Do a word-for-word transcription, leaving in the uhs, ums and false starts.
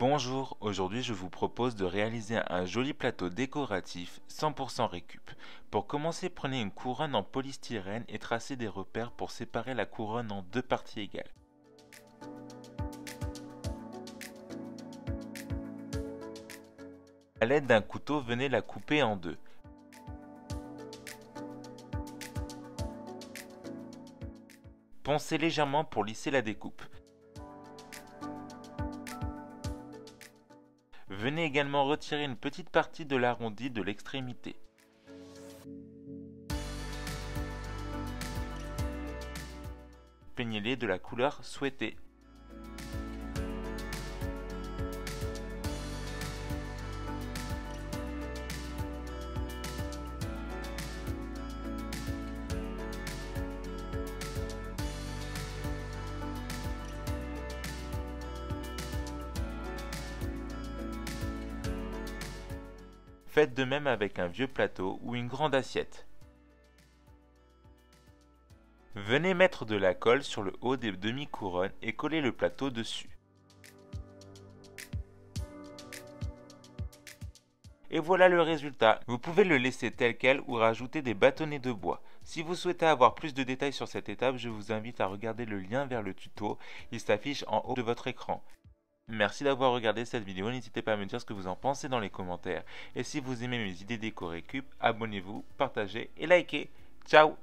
Bonjour, aujourd'hui je vous propose de réaliser un joli plateau décoratif cent pour cent récup. Pour commencer, prenez une couronne en polystyrène et tracez des repères pour séparer la couronne en deux parties égales. A l'aide d'un couteau, venez la couper en deux. Poncez légèrement pour lisser la découpe. Venez également retirer une petite partie de l'arrondi de l'extrémité. Peignez-les de la couleur souhaitée. Faites de même avec un vieux plateau ou une grande assiette. Venez mettre de la colle sur le haut des demi-couronnes et coller le plateau dessus. Et voilà le résultat. Vous pouvez le laisser tel quel ou rajouter des bâtonnets de bois. Si vous souhaitez avoir plus de détails sur cette étape, je vous invite à regarder le lien vers le tuto. Il s'affiche en haut de votre écran. Merci d'avoir regardé cette vidéo, n'hésitez pas à me dire ce que vous en pensez dans les commentaires. Et si vous aimez mes idées déco récup, abonnez-vous, partagez et likez. Ciao!